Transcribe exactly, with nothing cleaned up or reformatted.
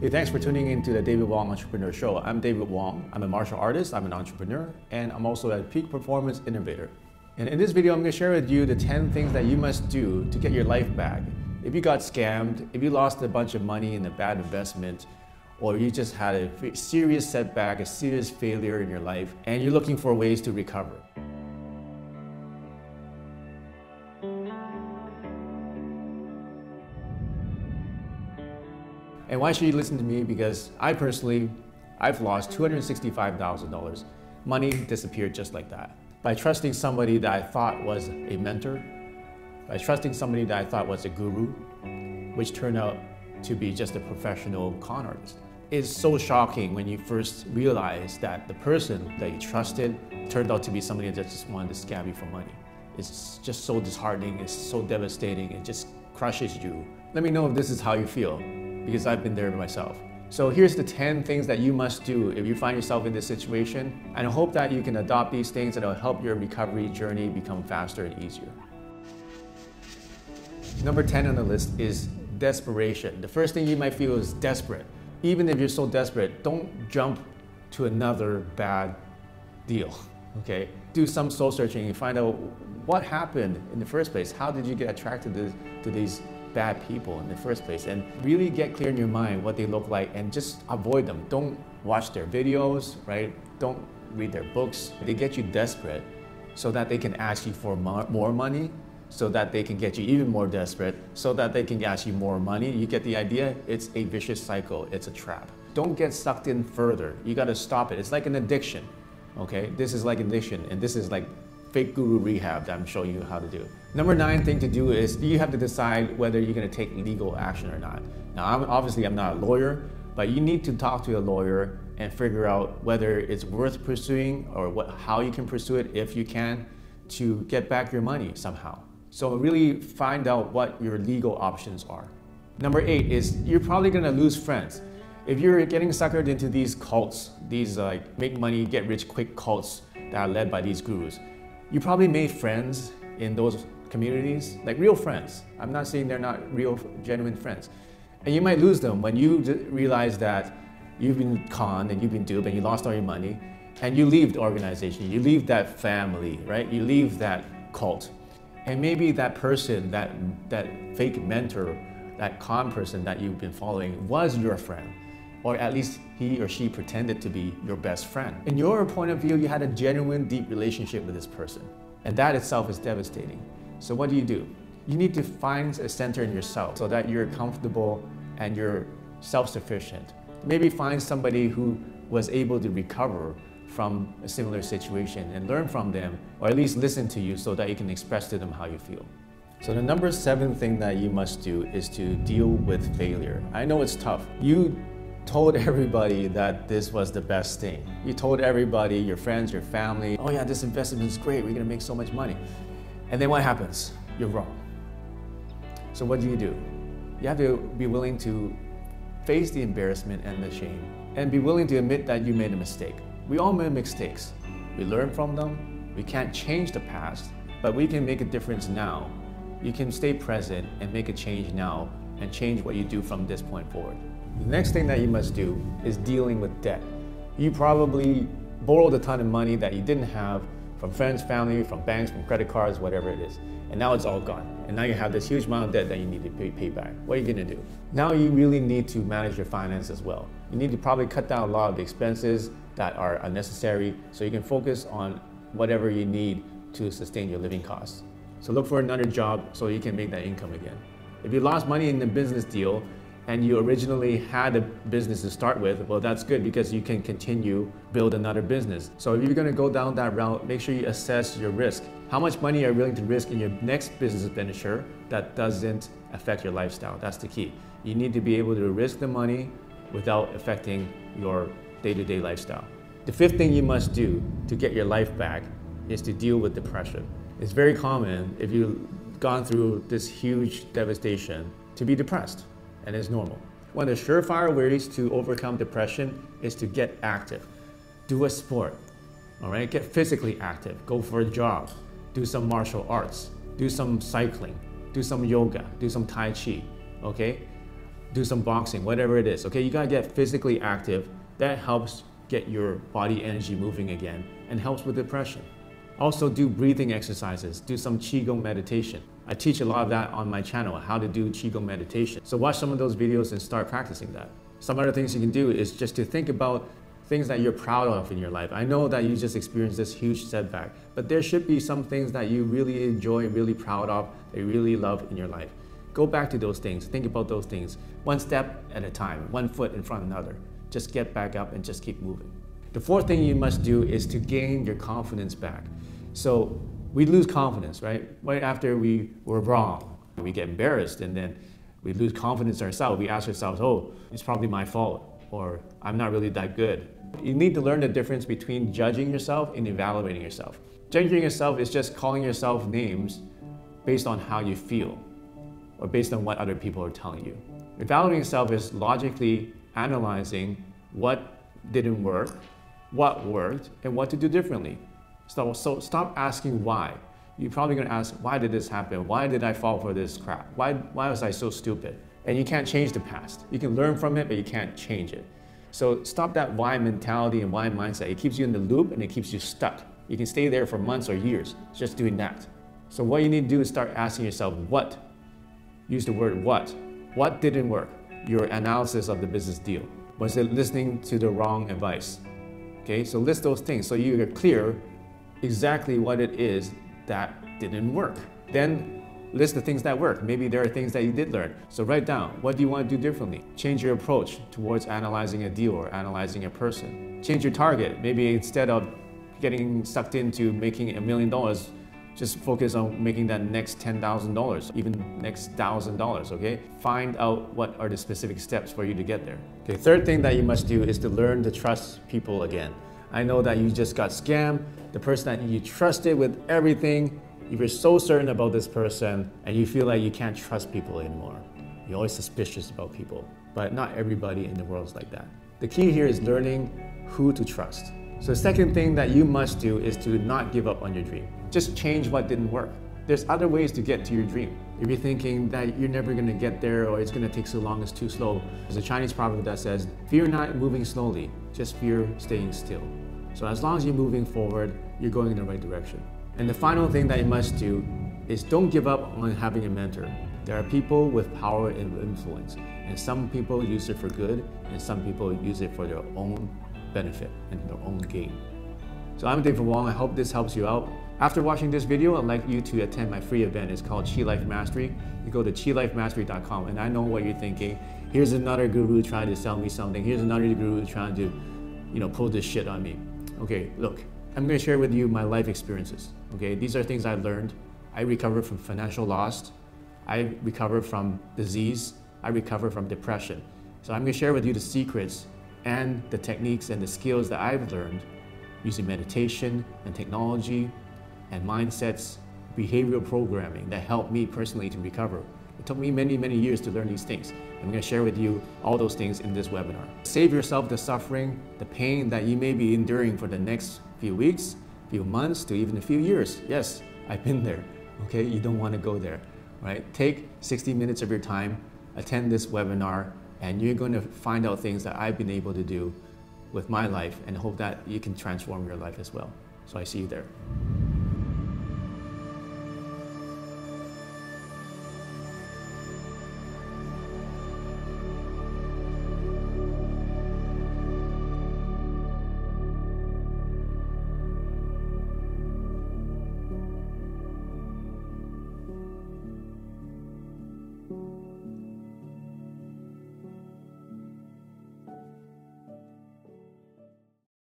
Hey, thanks for tuning in to the David Wong Entrepreneur Show. I'm David Wong. I'm a martial artist, I'm an entrepreneur, and I'm also a peak performance innovator. And in this video, I'm going to share with you the ten things that you must do to get your life back. If you got scammed, if you lost a bunch of money in a bad investment, or you just had a serious setback, a serious failure in your life, and you're looking for ways to recover. And why should you listen to me? Because I personally, I've lost two hundred sixty-five thousand dollars. Money disappeared just like that. By trusting somebody that I thought was a mentor, by trusting somebody that I thought was a guru, which turned out to be just a professional con artist. It's so shocking when you first realize that the person that you trusted turned out to be somebody that just wanted to scam you for money. It's just so disheartening, it's so devastating, it just crushes you. Let me know if this is how you feel, because I've been there myself. So here's the ten things that you must do if you find yourself in this situation, and I hope that you can adopt these things and it'll help your recovery journey become faster and easier. Number ten on the list is desperation. The first thing you might feel is desperate. Even if you're so desperate, don't jump to another bad deal, okay? Do some soul searching and find out what happened in the first place. How did you get attracted to, to these bad people in the first place, and really get clear in your mind what they look like and just avoid them. Don't watch their videos, right? Don't read their books. They get you desperate so that they can ask you for more money, so that they can get you even more desperate, so that they can ask you more money. You get the idea? It's a vicious cycle. It's a trap. Don't get sucked in further. You got to stop it. It's like an addiction, okay? This is like addiction, and this is like fake guru rehab that I'm showing you how to do. Number nine thing to do is you have to decide whether you're going to take legal action or not. Now, I'm, obviously I'm not a lawyer, but you need to talk to a lawyer and figure out whether it's worth pursuing or what, how you can pursue it if you can to get back your money somehow. So really find out what your legal options are. Number eight is you're probably going to lose friends. If you're getting suckered into these cults, these like uh, make money, get rich quick cults that are led by these gurus, you probably made friends in those communities, like real friends. I'm not saying they're not real, genuine friends. And you might lose them when you realize that you've been conned and you've been duped and you lost all your money and you leave the organization, you leave that family, right? You leave that cult. And maybe that person, that, that fake mentor, that con person that you've been following was your friend, or at least he or she pretended to be your best friend. In your point of view, you had a genuine, deep relationship with this person, and that itself is devastating. So what do you do? You need to find a center in yourself so that you're comfortable and you're self-sufficient. Maybe find somebody who was able to recover from a similar situation and learn from them, or at least listen to you so that you can express to them how you feel. So the number seven thing that you must do is to deal with failure. I know it's tough. You told everybody that this was the best thing. You told everybody, your friends, your family, oh yeah, this investment is great, we're gonna make so much money. And then what happens? You're wrong. So what do you do? You have to be willing to face the embarrassment and the shame, and be willing to admit that you made a mistake. We all make mistakes. We learn from them. We can't change the past, but we can make a difference now. You can stay present and make a change now, and change what you do from this point forward. The next thing that you must do is dealing with debt. You probably borrowed a ton of money that you didn't have from friends, family, from banks, from credit cards, whatever it is. And now it's all gone. And now you have this huge amount of debt that you need to pay, pay back. What are you gonna do? Now you really need to manage your finances as well. You need to probably cut down a lot of the expenses that are unnecessary so you can focus on whatever you need to sustain your living costs. So look for another job so you can make that income again. If you lost money in the business deal, and you originally had a business to start with, well, that's good because you can continue build another business. So if you're gonna go down that route, make sure you assess your risk. How much money are you willing to risk in your next business venture that doesn't affect your lifestyle? That's the key. You need to be able to risk the money without affecting your day-to-day lifestyle. The fifth thing you must do to get your life back is to deal with depression. It's very common if you've gone through this huge devastation to be depressed. And it's normal. One of the surefire ways to overcome depression is to get active. Do a sport, all right? Get physically active. Go for a jog. Do some martial arts. Do some cycling. Do some yoga. Do some Tai Chi, okay? do some boxing, whatever it is, okay? You gotta get physically active. That helps get your body energy moving again and helps with depression. Also do breathing exercises, do some Qigong meditation. I teach a lot of that on my channel, how to do Qigong meditation. So watch some of those videos and start practicing that. Some other things you can do is just to think about things that you're proud of in your life. I know that you just experienced this huge setback, but there should be some things that you really enjoy, really proud of, that you really love in your life. Go back to those things, think about those things, one step at a time, one foot in front of another. Just get back up and just keep moving. The fourth thing you must do is to gain your confidence back. So we lose confidence, right? Right after we were wrong, we get embarrassed and then we lose confidence ourselves. We ask ourselves, oh, it's probably my fault, or I'm not really that good. You need to learn the difference between judging yourself and evaluating yourself. Judging yourself is just calling yourself names based on how you feel or based on what other people are telling you. Evaluating yourself is logically analyzing what didn't work, what worked, and what to do differently. So, so stop asking why. You're probably gonna ask, why did this happen? Why did I fall for this crap? Why, why was I so stupid? And you can't change the past. You can learn from it, but you can't change it. So stop that why mentality and why mindset. It keeps you in the loop and it keeps you stuck. You can stay there for months or years just doing that. So what you need to do is start asking yourself what. Use the word what. What didn't work? Your analysis of the business deal. Was it listening to the wrong advice? Okay, so list those things so you're clear exactly what it is that didn't work. Then list the things that work. Maybe there are things that you did learn. So write down, what do you want to do differently? Change your approach towards analyzing a deal or analyzing a person. Change your target. Maybe instead of getting sucked into making a million dollars, just focus on making that next ten thousand dollars, even next one thousand dollars, okay? Find out what are the specific steps for you to get there. Okay, third thing that you must do is to learn to trust people again. I know that you just got scammed, the person that you trusted with everything, if you're so certain about this person and you feel like you can't trust people anymore. You're always suspicious about people, but not everybody in the world is like that. The key here is learning who to trust. So the second thing that you must do is to not give up on your dream. Just change what didn't work. There's other ways to get to your dream. If you're thinking that you're never gonna get there or it's gonna take so long, it's too slow, there's a Chinese proverb that says, fear not moving slowly, just fear staying still. So as long as you're moving forward, you're going in the right direction. And the final thing that you must do is don't give up on having a mentor. There are people with power and influence, and some people use it for good, and some people use it for their own benefit and their own gain. So I'm David Wong, I hope this helps you out. After watching this video, I'd like you to attend my free event. It's called Qi Life Mastery. You go to qi life mastery dot com, and I know what you're thinking. Here's another guru trying to sell me something. Here's another guru trying to, you know, pull this shit on me. Okay, look, I'm gonna share with you my life experiences, okay? These are things I learned. I recovered from financial loss. I recovered from disease. I recovered from depression. So I'm gonna share with you the secrets and the techniques and the skills that I've learned using meditation and technology and mindsets, behavioral programming that helped me personally to recover. It took me many, many years to learn these things. I'm going to share with you all those things in this webinar. Save yourself the suffering, the pain that you may be enduring for the next few weeks, few months, to even a few years. Yes, I've been there, okay? You don't want to go there, right? Take sixty minutes of your time, attend this webinar, and you're going to find out things that I've been able to do with my life and hope that you can transform your life as well. So I see you there.